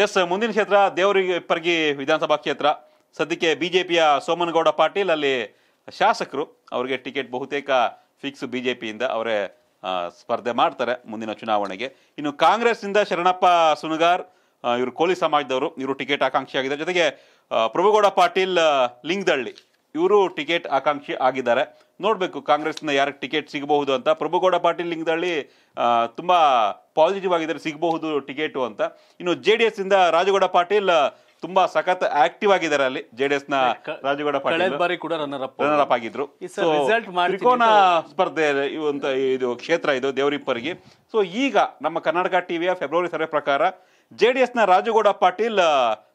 S ಮುಂದಿನ ಕ್ಷೇತ್ರ ದೇವರ ಹಿಪ್ಪರ್ಗಿ ವಿಧಾನಸಭಾ ಕ್ಷೇತ್ರ. ಸದ್ಯಕ್ಕೆ ಬಿಜೆಪಿಯ ಸೋಮನಗೌಡ ಪಾಟೀಲ್ ಅಲ್ಲಿ ಶಾಸಕರು, ಅವರಿಗೆ ಟಿಕೆಟ್ ಬಹುತೇಕ ಫಿಕ್ಸ್ ಬಿಜೆಪಿಯಿಂದ, ಅವರೇ ಸ್ಪರ್ಧೆ ಮಾಡ್ತಾರೆ ಮುಂದಿನ ಚುನಾವಣೆಗೆ. ಇನ್ನು ಕಾಂಗ್ರೆಸ್ನಿಂದ ಶರಣಪ್ಪ ಸುನಗಾರ್, ಇವರು ಕೋಲಿ ಸಮಾಜದವರು, ಇವರು ಟಿಕೆಟ್ ಆಕಾಂಕ್ಷಿ ಆಗಿದ್ದಾರೆ. ಜೊತೆಗೆ ಪ್ರಭುಗೌಡ ಪಾಟೀಲ್ ಲಿಂಗದಳ್ಳಿ, ಇವರು ಟಿಕೆಟ್ ಆಕಾಂಕ್ಷಿ ಆಗಿದ್ದಾರೆ. ನೋಡಬೇಕು ಕಾಂಗ್ರೆಸ್ನ ಯಾರಿಗೆ ಟಿಕೆಟ್ ಸಿಗಬಹುದು ಅಂತ. ಪ್ರಭುಗೌಡ ಪಾಟೀಲ್ ಲಿಂಗದಳ್ಳಿ ತುಂಬ ಪಾಸಿಟಿವ್ ಆಗಿದ್ದಾರೆ, ಸಿಗಬಹುದು ಟಿಕೆಟು ಅಂತ. ಇನ್ನು ಜೆ ಡಿ ಎಸ್ ಇಂದ ರಾಜುಗೌಡ ಪಾಟೀಲ್ ತುಂಬ ಸಖತ್ ಆಕ್ಟಿವ್ ಆಗಿದ್ದಾರೆ. ಅಲ್ಲಿ ಜೆಡಿಎಸ್ನ ರಾಜುಗೌಡ ಪಾಟೀಲ್ ಬಾರಿ ಕೂಡ ರನ್ನರ್ ಅಪ್ ಆಗಿದ್ರು. ತ್ರಿಕೋನ ಸ್ಪರ್ಧೆ ಇದು ಕ್ಷೇತ್ರ, ಇದು ದೇವರ ಹಿಪ್ಪರ್ಗಿ. ಸೊ ಈಗ ನಮ್ಮ ಕರ್ನಾಟಕ ಟಿವಿಯ ಫೆಬ್ರವರಿ ಸರ್ವೆ ಪ್ರಕಾರ ಜೆಡಿಎಸ್ನ ರಾಜುಗೌಡ ಪಾಟೀಲ್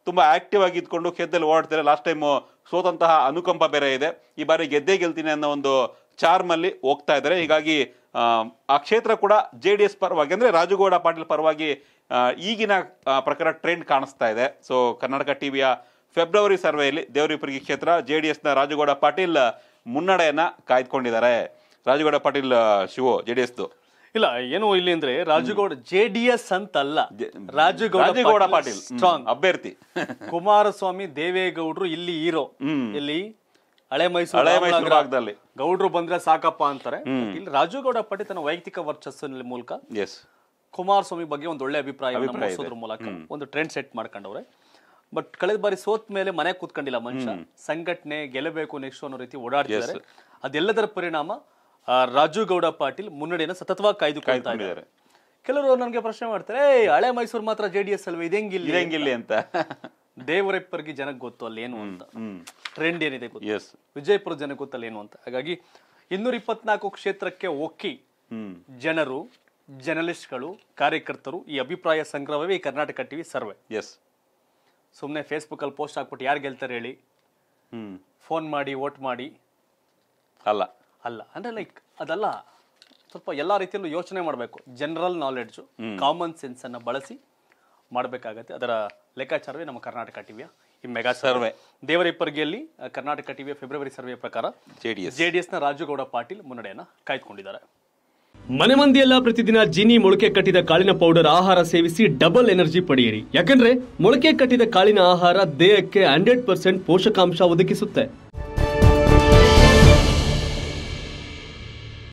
ತುಂಬಾ ಆಕ್ಟಿವ್ ಆಗಿ ಇದ್ಕೊಂಡು ಕ್ಷೇತ್ರದಲ್ಲಿ ಓಡಾಡ್ತಾರೆ. ಲಾಸ್ಟ್ ಟೈಮ್ ಸೋತಂತಹ ಅನುಕಂಪ ಬೇರೆ ಇದೆ, ಈ ಬಾರಿ ಗೆದ್ದೇ ಗೆಲ್ತೀನಿ ಅನ್ನೋ ಒಂದು ಚಾರ್ಮ್ ಅಲ್ಲಿ ಹೋಗ್ತಾ ಇದ್ದಾರೆ. ಹೀಗಾಗಿ ಆ ಕ್ಷೇತ್ರ ಕೂಡ ಜೆಡಿಎಸ್ ಪರವಾಗಿ, ಅಂದ್ರೆ ರಾಜುಗೌಡ ಪಾಟೀಲ್ ಪರವಾಗಿ ಈಗಿನ ಪ್ರಕಾರ ಟ್ರೆಂಡ್ ಕಾಣಿಸ್ತಾ ಇದೆ. ಸೊ ಕರ್ನಾಟಕ ಟಿವಿಯ ಫೆಬ್ರವರಿ ಸರ್ವೆಯಲ್ಲಿ ದೇವರ ಹಿಪ್ಪರ್ಗಿ ಕ್ಷೇತ್ರ ಜೆಡಿಎಸ್ನ ರಾಜುಗೌಡ ಪಾಟೀಲ್ ಮುನ್ನಡೆಯನ್ನ ಕಾಯ್ದುಕೊಂಡಿದ್ದಾರೆ. ರಾಜುಗೌಡ ಪಾಟೀಲ್ ಶಿವು ಜೆಡಿಎಸ್ದು ಇಲ್ಲ ಏನು ಇಲ್ಲಿ ಅಂದ್ರೆ ರಾಜುಗೌಡ ಜೆಡಿಎಸ್ ಅಂತಲ್ಲ, ರಾಜುಗೌಡ ಪಾಟೀಲ್ ಸ್ಟ್ರಾಂಗ್ ಅಭ್ಯರ್ಥಿ. ಕುಮಾರಸ್ವಾಮಿ ದೇವೇಗೌಡರು ಇಲ್ಲಿ ಹೀರೋ, ಇಲ್ಲಿ ಹಳೆ ಮೈಸೂರು ಭಾಗದಲ್ಲಿ ಗೌಡ್ರು ಬಂದ್ರೆ ಸಾಕಪ್ಪ ಅಂತಾರೆ. ಇಲ್ಲಿ ರಾಜುಗೌಡ ಪಾಟೀಲ್ ತನ್ನ ವೈಯಕ್ತಿಕ ವರ್ಚಸ್ಸಿನ ಮೂಲಕ ಕುಮಾರಸ್ವಾಮಿ ಬಗ್ಗೆ ಒಂದು ಒಳ್ಳೆ ಅಭಿಪ್ರಾಯ ಮೂಲಕ ಒಂದು ಟ್ರೆಂಡ್ ಸೆಟ್ ಮಾಡ್ಕೊಂಡವ್ರೆ. ಬಟ್ ಕಳೆದ ಬಾರಿ ಸೋತ್ ಮೇಲೆ ಮನೆ ಕೂತ್ಕೊಂಡಿಲ್ಲ ಮನುಷ್ಯ, ಸಂಘಟನೆ ಗೆಲ್ಲಬೇಕು ನೆಕ್ಸ್ಟ್ ಅನ್ನೋ ರೀತಿ ಓಡಾಡ್ತಿದ್ದಾರೆ. ಅದೆಲ್ಲದರ ಪರಿಣಾಮ ರಾಜುಗೌಡ ಪಾಟೀಲ್ ಮುನ್ನಡೆಯನ್ನು ಸತತವಾಗಿ ಕಾಯ್ದುಕೊಳ್ತಾ ಇದ್ದಾರೆ. ಕೆಲವರು ನನಗೆ ಪ್ರಶ್ನೆ ಮಾಡ್ತಾರೆ, ಹಳೆ ಮೈಸೂರು ಮಾತ್ರ ಜೆಡಿಎಸ್ ಅಲ್ವೇ, ಇದಂಗಿಲ್ಲ ಅಂತ. ದೇವರ ಹಿಪ್ಪರ್ಗಿ ಜನಕ್ಕೆ ಗೊತ್ತು ಅಲ್ಲಿ ಏನು ಅಂತ, ಟ್ರೆಂಡ್ ಏನಿದೆ ಗೊತ್ತು, ವಿಜಯಪುರ ಜನಕ್ಕೆ ಗೊತ್ತಲ್ಲ ಏನು ಅಂತ. ಹಾಗಾಗಿ 224 ಕ್ಷೇತ್ರಕ್ಕೆ ಒಕ್ಕಿ ಜನರು, ಜರ್ನಲಿಸ್ಟ್ಗಳು, ಕಾರ್ಯಕರ್ತರು, ಈ ಅಭಿಪ್ರಾಯ ಸಂಗ್ರಹವೇ ಈ ಕರ್ನಾಟಕ ಟಿವಿ ಸರ್ವೆ. ಎಸ್, ಸುಮ್ಮನೆ ಫೇಸ್ಬುಕ್ ಅಲ್ಲಿ ಪೋಸ್ಟ್ ಹಾಕ್ಬಿಟ್ಟು ಯಾರು ಗೆಲ್ತಾರೆ ಹೇಳಿ, ಫೋನ್ ಮಾಡಿ ವೋಟ್ ಮಾಡಿ ಅಲ್ಲ ಅಂದ್ರೆ ಲೈಕ್ ಅದಲ್ಲ. ಸ್ವಲ್ಪ ಎಲ್ಲ ರೀತಿಯಲ್ಲೂ ಯೋಚನೆ ಮಾಡಬೇಕು, ಜನರಲ್ ನಾಲೆಡ್ಜು, ಕಾಮನ್ ಸೆನ್ಸ್ ಅನ್ನು ಬಳಸಿ ಮಾಡಬೇಕಾಗತ್ತೆ. ಅದರ ಲೆಕ್ಕಾಚಾರವೇ ನಮ್ಮ ಕರ್ನಾಟಕ ಟಿವಿಯ ಈ ಮೆಗಾ ಸರ್ವೆ. ದೇವರ ಹಿಪ್ಪರ್ಗಿಯಲ್ಲಿ ಕರ್ನಾಟಕ ಟಿವಿಯ ಫೆಬ್ರವರಿ ಸರ್ವೆ ಪ್ರಕಾರ ಜೆಡಿಎಸ್ನ ರಾಜುಗೌಡ ಪಾಟೀಲ್ ಮುನ್ನಡೆಯನ್ನು ಕಾಯ್ದುಕೊಂಡಿದ್ದಾರೆ. ಮನೆ ಮಂದಿಯೆಲ್ಲ ಪ್ರತಿದಿನ ಜೀನಿ ಮೊಳಕೆ ಕಟ್ಟಿದ ಕಾಳಿನ ಪೌಡರ್ ಆಹಾರ ಸೇವಿಸಿ ಡಬಲ್ ಎನರ್ಜಿ ಪಡೆಯಿರಿ. ಯಾಕಂದ್ರೆ ಮೊಳಕೆ ಕಟ್ಟಿದ ಕಾಳಿನ ಆಹಾರ ದೇಹಕ್ಕೆ 100% ಪೋಷಕಾಂಶ ಒದಗಿಸುತ್ತೆ.